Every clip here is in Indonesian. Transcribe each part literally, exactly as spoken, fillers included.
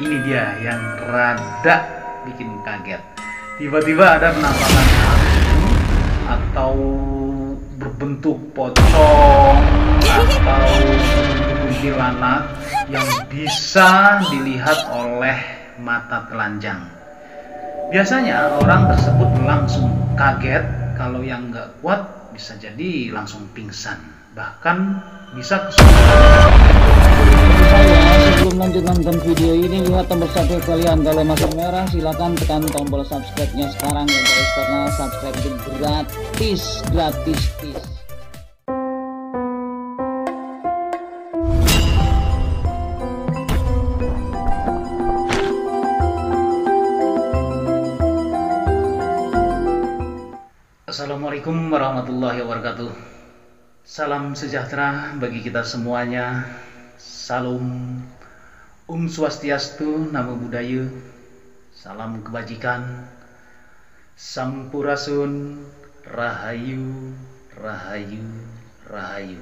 Ini dia yang rada bikin kaget. Tiba-tiba ada penampakan atau berbentuk pocong atau kuntilanak yang bisa dilihat oleh mata telanjang. Biasanya orang tersebut langsung kaget, kalau yang nggak kuat bisa jadi langsung pingsan, bahkan bisa kesulitan. Sebelum lanjut nonton video ini, lihat tombol subscribe kalian. Kalau masuk merah silahkan tekan tombol subscribe-nya sekarang ya guys, karena subscribe itu gratis, gratis tis. Assalamualaikum warahmatullahi wabarakatuh. Salam sejahtera bagi kita semuanya. Salam Om Swastiastu, Namo Buddhaya, salam kebajikan, Sampurasun, Rahayu, Rahayu, Rahayu.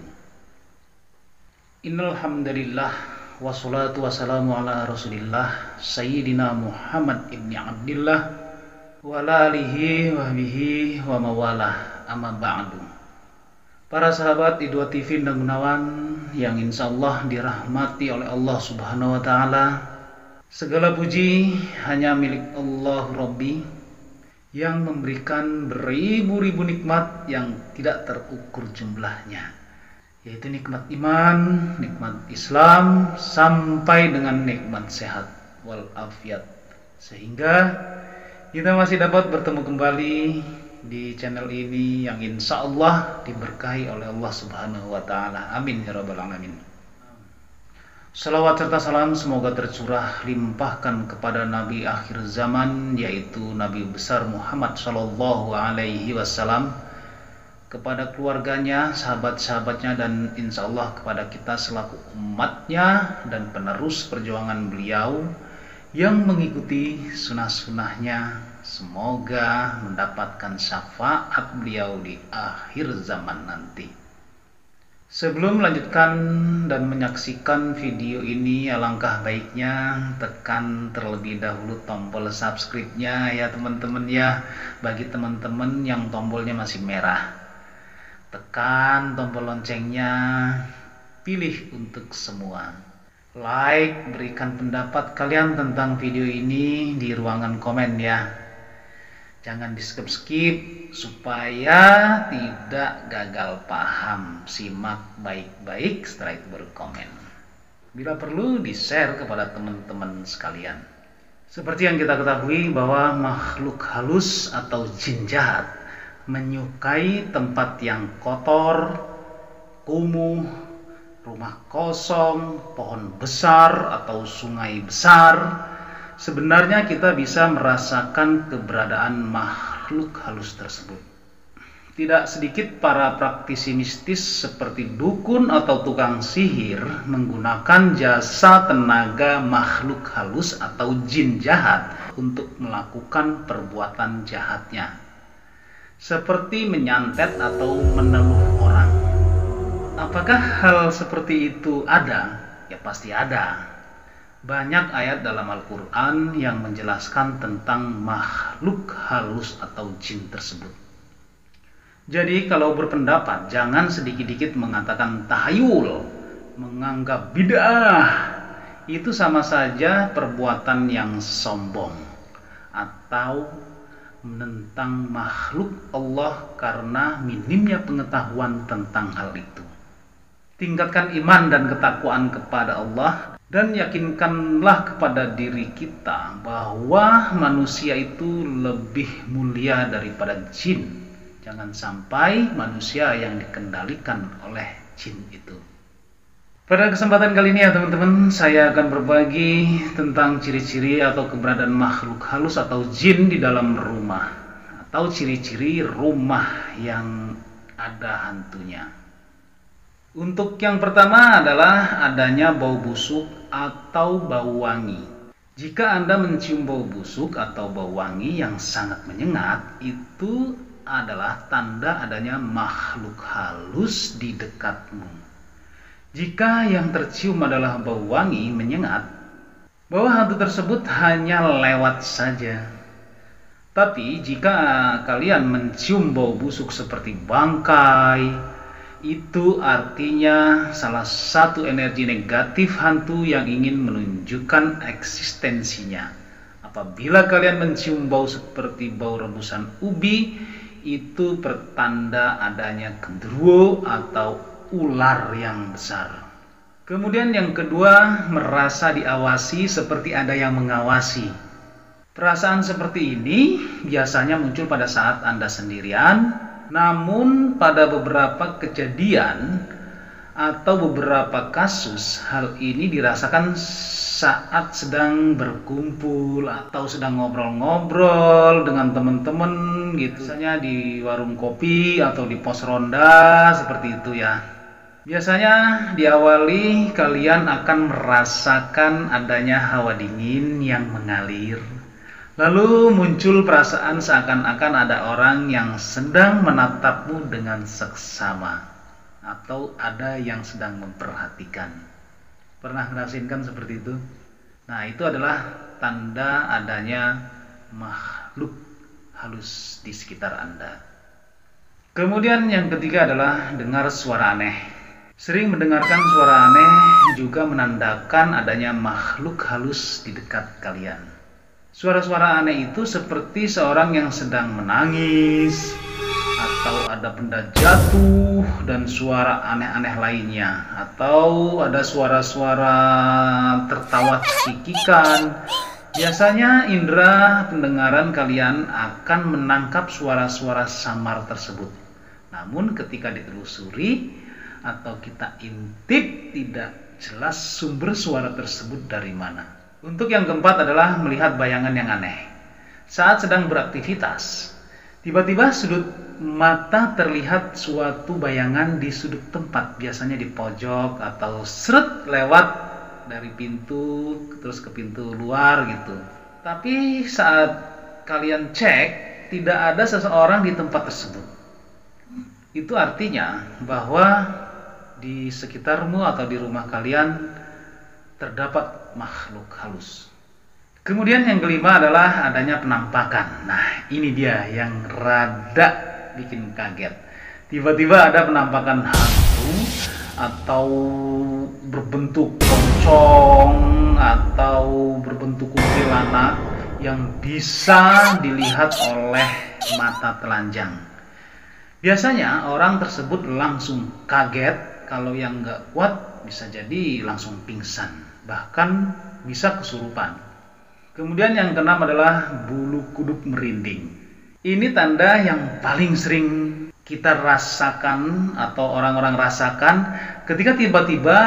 Innalhamdulillah, wassalatu wassalamu ala Rasulillah, Sayyidina Muhammad ibni Abdillah, wa alihi wa bihi wa mawalah, amma ba'du. Para sahabat E dua T V Endang Gunawan yang insya Allah dirahmati oleh Allah subhanahu wa ta'ala, segala puji hanya milik Allah Rabbi yang memberikan beribu-ribu nikmat yang tidak terukur jumlahnya, yaitu nikmat iman, nikmat Islam, sampai dengan nikmat sehat walafiat, sehingga kita masih dapat bertemu kembali di channel ini yang insya Allah diberkahi oleh Allah subhanahu wa ta'ala. Amin ya rabbal alamin. Salawat serta salam semoga tercurah limpahkan kepada Nabi akhir zaman, yaitu Nabi besar Muhammad sallallahu alaihi wasallam, kepada keluarganya, sahabat-sahabatnya, dan insya Allah kepada kita selaku umatnya dan penerus perjuangan beliau yang mengikuti sunah-sunahnya. Semoga mendapatkan syafaat beliau di akhir zaman nanti. Sebelum melanjutkan dan menyaksikan video ini, alangkah baiknya tekan terlebih dahulu tombol subscribe-nya ya teman-teman ya. Bagi teman-teman yang tombolnya masih merah, tekan tombol loncengnya, pilih untuk semua. Like, berikan pendapat kalian tentang video ini di ruangan komen ya. Jangan di skip-skip supaya tidak gagal paham. Simak baik-baik, setelah itu baru komen. Bila perlu di-share kepada teman-teman sekalian. Seperti yang kita ketahui bahwa makhluk halus atau jin jahat menyukai tempat yang kotor, kumuh, rumah kosong, pohon besar atau sungai besar. Sebenarnya kita bisa merasakan keberadaan makhluk halus tersebut. Tidak sedikit para praktisi mistis seperti dukun atau tukang sihir menggunakan jasa tenaga makhluk halus atau jin jahat untuk melakukan perbuatan jahatnya, seperti menyantet atau meneluh orang. Apakah hal seperti itu ada? Ya pasti ada. Banyak ayat dalam Al-Quran yang menjelaskan tentang makhluk halus atau jin tersebut. Jadi kalau berpendapat, jangan sedikit-dikit mengatakan tahayul, menganggap bid'ah. Itu sama saja perbuatan yang sombong atau menentang makhluk Allah karena minimnya pengetahuan tentang hal itu. Tingkatkan iman dan ketakwaan kepada Allah, dan yakinkanlah kepada diri kita bahwa manusia itu lebih mulia daripada jin. Jangan sampai manusia yang dikendalikan oleh jin itu. Pada kesempatan kali ini ya teman-teman, saya akan berbagi tentang ciri-ciri atau keberadaan makhluk halus atau jin di dalam rumah, atau ciri-ciri rumah yang ada hantunya. Untuk yang pertama adalah adanya bau busuk atau bau wangi. Jika Anda mencium bau busuk atau bau wangi yang sangat menyengat, itu adalah tanda adanya makhluk halus di dekatmu. Jika yang tercium adalah bau wangi menyengat, bahwa hantu tersebut hanya lewat saja. Tapi jika kalian mencium bau busuk seperti bangkai, itu artinya salah satu energi negatif hantu yang ingin menunjukkan eksistensinya. Apabila kalian mencium bau seperti bau rebusan ubi, itu pertanda adanya genderuwo atau ular yang besar. Kemudian yang kedua, merasa diawasi seperti ada yang mengawasi. Perasaan seperti ini biasanya muncul pada saat Anda sendirian, namun pada beberapa kejadian atau beberapa kasus, hal ini dirasakan saat sedang berkumpul atau sedang ngobrol-ngobrol dengan teman-teman gitu. Biasanya di warung kopi atau di pos ronda, seperti itu ya. Biasanya diawali kalian akan merasakan adanya hawa dingin yang mengalir. Lalu muncul perasaan seakan-akan ada orang yang sedang menatapmu dengan seksama, atau ada yang sedang memperhatikan. Pernah ngerasain kan seperti itu? Nah, itu adalah tanda adanya makhluk halus di sekitar Anda. Kemudian yang ketiga adalah dengar suara aneh. Sering mendengarkan suara aneh juga menandakan adanya makhluk halus di dekat kalian. Suara-suara aneh itu seperti seorang yang sedang menangis, atau ada benda jatuh, dan suara aneh-aneh lainnya, atau ada suara-suara tertawa cekikikan. Biasanya indera pendengaran kalian akan menangkap suara-suara samar tersebut. Namun ketika ditelusuri atau kita intip, tidak jelas sumber suara tersebut dari mana. Untuk yang keempat adalah melihat bayangan yang aneh. Saat sedang beraktivitas, tiba-tiba sudut mata terlihat suatu bayangan di sudut tempat, biasanya di pojok atau seret lewat dari pintu terus ke pintu luar gitu. Tapi saat kalian cek, tidak ada seseorang di tempat tersebut. Itu artinya bahwa di sekitarmu atau di rumah kalian terdapat makhluk halus. Kemudian yang kelima adalah adanya penampakan. Nah, ini dia yang rada bikin kaget. Tiba-tiba ada penampakan hantu atau berbentuk pocong atau berbentuk kuntilanak yang bisa dilihat oleh mata telanjang. Biasanya orang tersebut langsung kaget, kalau yang nggak kuat bisa jadi langsung pingsan, bahkan bisa kesurupan. Kemudian yang keenam adalah bulu kuduk merinding. Ini tanda yang paling sering kita rasakan atau orang-orang rasakan ketika tiba-tiba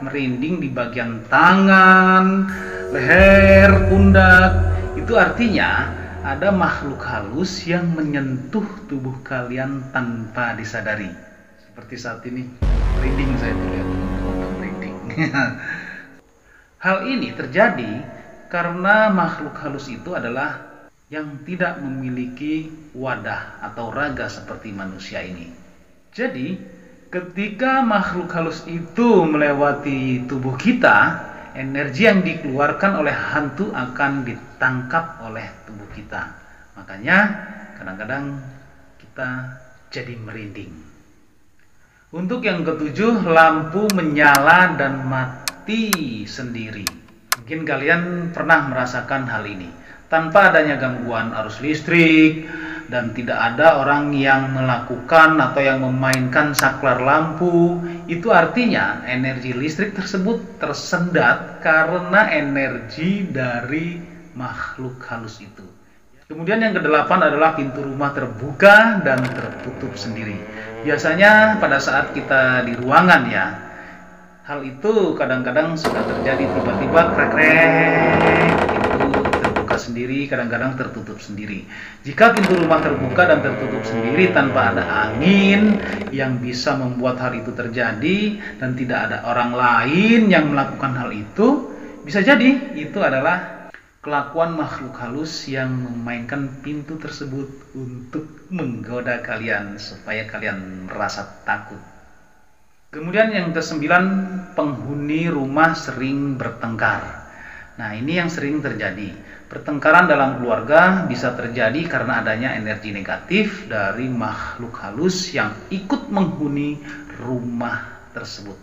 merinding di bagian tangan, leher, pundak. Itu artinya ada makhluk halus yang menyentuh tubuh kalian tanpa disadari. Seperti saat ini, merinding saya lihat, merinding. Hal ini terjadi karena makhluk halus itu adalah yang tidak memiliki wadah atau raga seperti manusia ini. Jadi, ketika makhluk halus itu melewati tubuh kita, energi yang dikeluarkan oleh hantu akan ditangkap oleh tubuh kita. Makanya, kadang-kadang kita jadi merinding. Untuk yang ketujuh, lampu menyala dan mati sendiri. Mungkin kalian pernah merasakan hal ini. Tanpa adanya gangguan arus listrik dan tidak ada orang yang melakukan atau yang memainkan saklar lampu, itu artinya energi listrik tersebut tersendat karena energi dari makhluk halus itu. Kemudian yang kedelapan adalah pintu rumah terbuka dan tertutup sendiri. Biasanya pada saat kita di ruangan ya, hal itu kadang-kadang suka terjadi, tiba-tiba krek-krek, pintu terbuka sendiri, kadang-kadang tertutup sendiri. Jika pintu rumah terbuka dan tertutup sendiri tanpa ada angin yang bisa membuat hal itu terjadi dan tidak ada orang lain yang melakukan hal itu, bisa jadi itu adalah kelakuan makhluk halus yang memainkan pintu tersebut untuk menggoda kalian supaya kalian merasa takut. Kemudian yang kesembilan, penghuni rumah sering bertengkar. Nah, ini yang sering terjadi. Pertengkaran dalam keluarga bisa terjadi karena adanya energi negatif dari makhluk halus yang ikut menghuni rumah tersebut.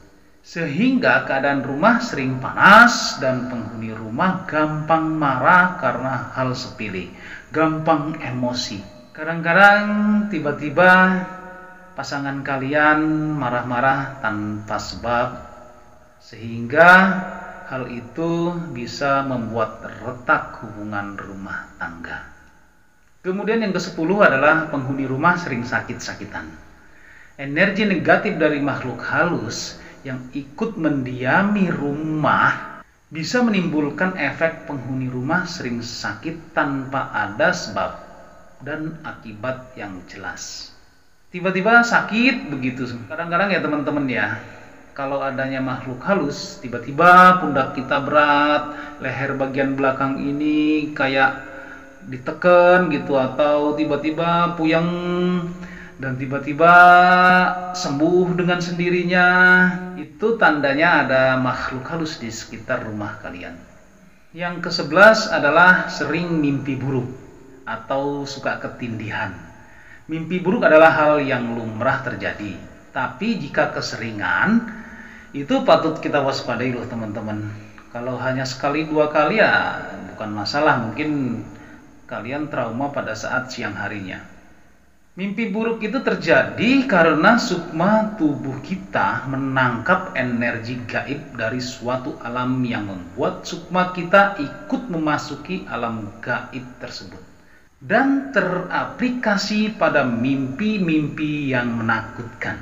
Sehingga keadaan rumah sering panas dan penghuni rumah gampang marah karena hal sepele, gampang emosi. Kadang-kadang tiba-tiba pasangan kalian marah-marah tanpa sebab, sehingga hal itu bisa membuat retak hubungan rumah tangga. Kemudian yang kesepuluh adalah penghuni rumah sering sakit-sakitan. Energi negatif dari makhluk halus yang ikut mendiami rumah bisa menimbulkan efek penghuni rumah sering sakit tanpa ada sebab dan akibat yang jelas. Tiba-tiba sakit begitu. Kadang-kadang ya teman-teman ya, kalau adanya makhluk halus, tiba-tiba pundak kita berat, leher bagian belakang ini kayak ditekan gitu, atau tiba-tiba puyeng dan tiba-tiba sembuh dengan sendirinya. Itu tandanya ada makhluk halus di sekitar rumah kalian. Yang kesebelas adalah sering mimpi buruk atau suka ketindihan. Mimpi buruk adalah hal yang lumrah terjadi, tapi jika keseringan, itu patut kita waspadai loh teman-teman. Kalau hanya sekali dua kali ya bukan masalah, mungkin kalian trauma pada saat siang harinya. Mimpi buruk itu terjadi karena sukma tubuh kita menangkap energi gaib dari suatu alam yang membuat sukma kita ikut memasuki alam gaib tersebut dan teraplikasi pada mimpi-mimpi yang menakutkan.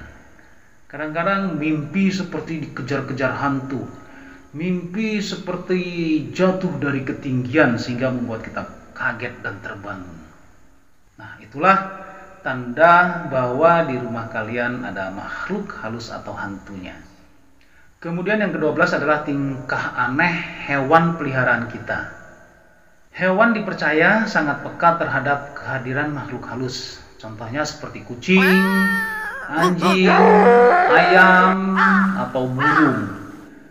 Kadang-kadang mimpi seperti dikejar-kejar hantu, mimpi seperti jatuh dari ketinggian sehingga membuat kita kaget dan terbangun. Nah, itulah tanda bahwa di rumah kalian ada makhluk halus atau hantunya. Kemudian yang kedua belas adalah tingkah aneh hewan peliharaan kita. Hewan dipercaya sangat peka terhadap kehadiran makhluk halus. Contohnya seperti kucing, anjing, ayam, atau burung.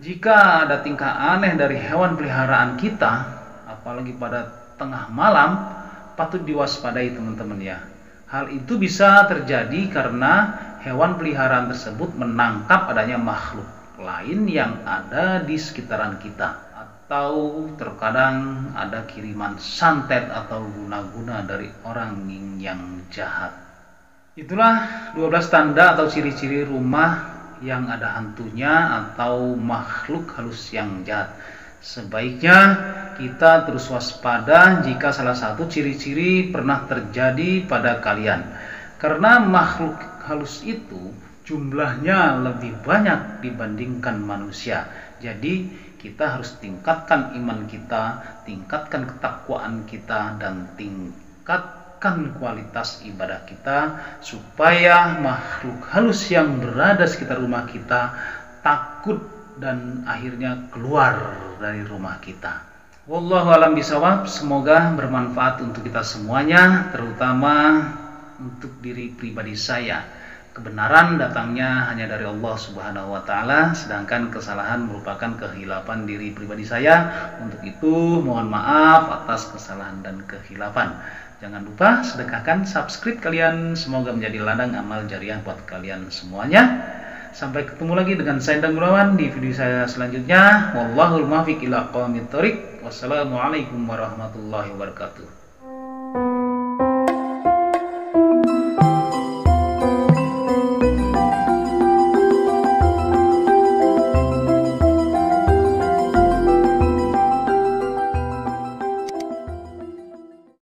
Jika ada tingkah aneh dari hewan peliharaan kita, apalagi pada tengah malam, patut diwaspadai teman-teman ya. Hal itu bisa terjadi karena hewan peliharaan tersebut menangkap adanya makhluk lain yang ada di sekitaran kita, atau terkadang ada kiriman santet atau guna-guna dari orang yang jahat. Itulah dua belas tanda atau ciri-ciri rumah yang ada hantunya atau makhluk halus yang jahat. Sebaiknya kita terus waspada jika salah satu ciri-ciri pernah terjadi pada kalian. Karena makhluk halus itu jumlahnya lebih banyak dibandingkan manusia. Jadi kita harus tingkatkan iman kita, tingkatkan ketakwaan kita, dan tingkat kualitas ibadah kita supaya makhluk halus yang berada sekitar rumah kita takut dan akhirnya keluar dari rumah kita. Wallahu a'lam bishawab. Semoga bermanfaat untuk kita semuanya, terutama untuk diri pribadi saya. Kebenaran datangnya hanya dari Allah Subhanahu wa taala, sedangkan kesalahan merupakan kehilapan diri pribadi saya. Untuk itu mohon maaf atas kesalahan dan kehilapan. Jangan lupa sedekahkan subscribe kalian. Semoga menjadi ladang amal jariah buat kalian semuanya. Sampai ketemu lagi dengan saya Endang Gunawan di video saya selanjutnya. Wallahul muwaffiq ila aqwamit thoriq. Wassalamualaikum warahmatullahi wabarakatuh.